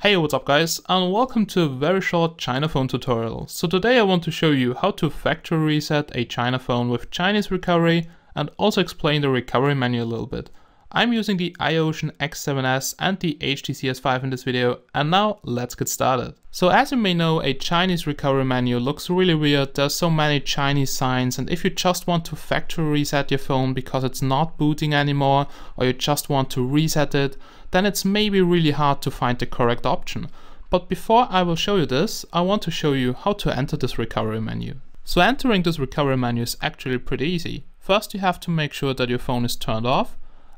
Hey, what's up guys, and welcome to a very short China phone tutorial. So today I want to show you how to factory reset a China phone with Chinese recovery and also explain the recovery menu a little bit. I'm using the iOcean X7S and the HDC S5 in this video, and now let's get started. So as you may know, a Chinese recovery menu looks really weird. There's so many Chinese signs, and if you just want to factory reset your phone because it's not booting anymore, or you just want to reset it, then it's maybe really hard to find the correct option. But before I will show you this, I want to show you how to enter this recovery menu. So entering this recovery menu is actually pretty easy. First you have to make sure that your phone is turned off,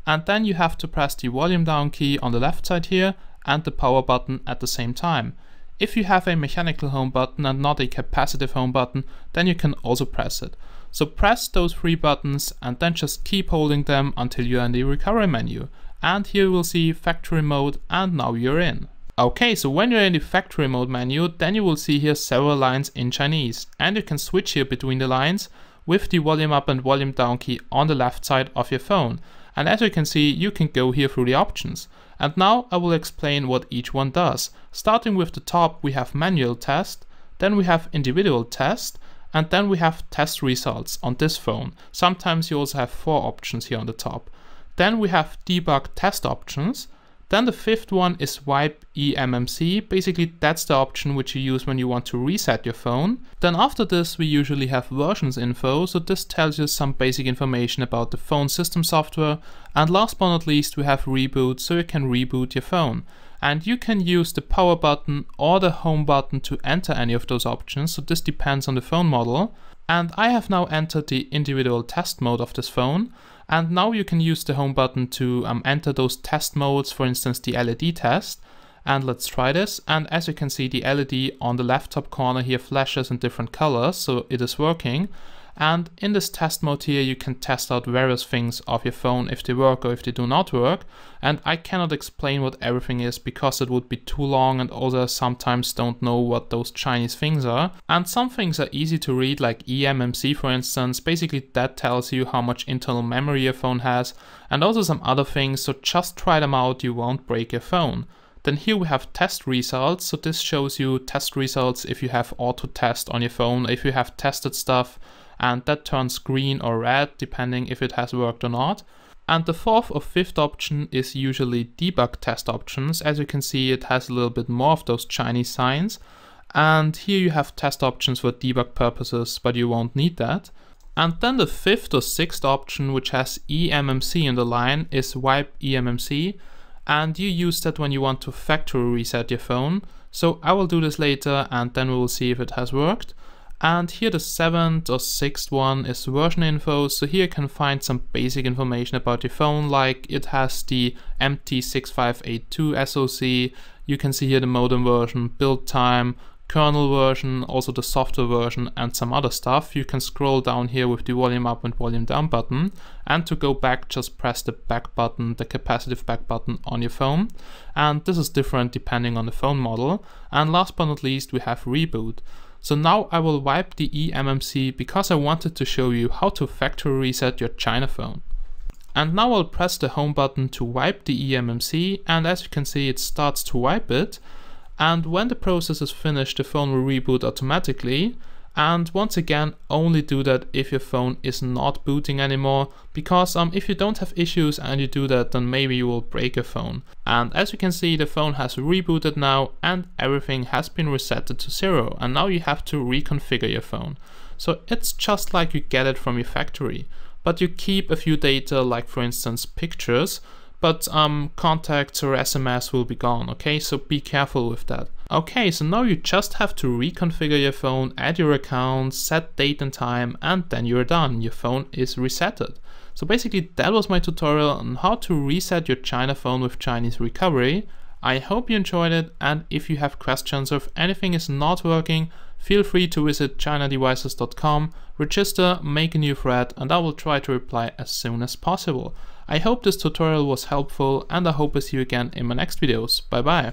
and then you have to press the volume down key on the left side here and the power button at the same time. If you have a mechanical home button and not a capacitive home button, then you can also press it. So press those three buttons and then just keep holding them until you're in the recovery menu. And here you will see factory mode, and now you're in. Okay, so when you're in the factory mode menu, then you will see here several lines in Chinese, and you can switch here between the lines with the volume up and volume down key on the left side of your phone. And as you can see, you can go here through the options. And now I will explain what each one does. Starting with the top, we have manual test, then we have individual test, and then we have test results on this phone. Sometimes you also have four options here on the top. Then we have debug test options. Then the fifth one is wipe emmc. Basically that's the option which you use when you want to reset your phone. Then after this we usually have versions info, so this tells you some basic information about the phone system software. And last but not least we have reboot, so you can reboot your phone. And you can use the power button or the home button to enter any of those options, so this depends on the phone model. And I have now entered the individual test mode of this phone. And now you can use the home button to enter those test modes, for instance the LED test. And let's try this. And as you can see, the LED on the left top corner here flashes in different colors, so it is working. And in this test mode here you can test out various things of your phone, if they work or if they do not work. And I cannot explain what everything is because it would be too long, and also sometimes don't know what those Chinese things are. And some things are easy to read, like eMMC for instance. Basically that tells you how much internal memory your phone has, and also some other things, so just try them out, you won't break your phone. Then here we have test results, so this shows you test results if you have auto test on your phone, if you have tested stuff, and that turns green or red depending if it has worked or not. And the fourth or fifth option is usually debug test options. As you can see, it has a little bit more of those Chinese signs, and here you have test options for debug purposes, but you won't need that. And then the fifth or sixth option, which has eMMC in the line, is wipe eMMC. And you use that when you want to factory reset your phone. So I will do this later, and then we will see if it has worked. And here the seventh or sixth one is version info. So here you can find some basic information about your phone, like it has the MT6582 SoC. You can see here the modem version, build time, kernel version, also the software version, and some other stuff. You can scroll down here with the volume up and volume down button, and to go back just press the back button, the capacitive back button on your phone, and this is different depending on the phone model. And last but not least we have reboot. So now I will wipe the eMMC because I wanted to show you how to factory reset your China phone. And now I'll press the home button to wipe the eMMC, and as you can see it starts to wipe it. And when the process is finished, the phone will reboot automatically. And once again, only do that if your phone is not booting anymore, because if you don't have issues and you do that, then maybe you will break your phone. And as you can see, the phone has rebooted now, and everything has been resetted to zero, and now you have to reconfigure your phone. So it's just like you get it from your factory, but you keep a few data, like for instance pictures, but contacts or SMS will be gone, okay? So be careful with that. Okay, so now you just have to reconfigure your phone, add your account, set date and time, and then you're done. Your phone is resetted. So basically that was my tutorial on how to reset your China phone with Chinese recovery. I hope you enjoyed it, and if you have questions or if anything is not working, feel free to visit chinadevices.com, register, make a new thread, and I will try to reply as soon as possible. I hope this tutorial was helpful, and I hope I see you again in my next videos. Bye bye.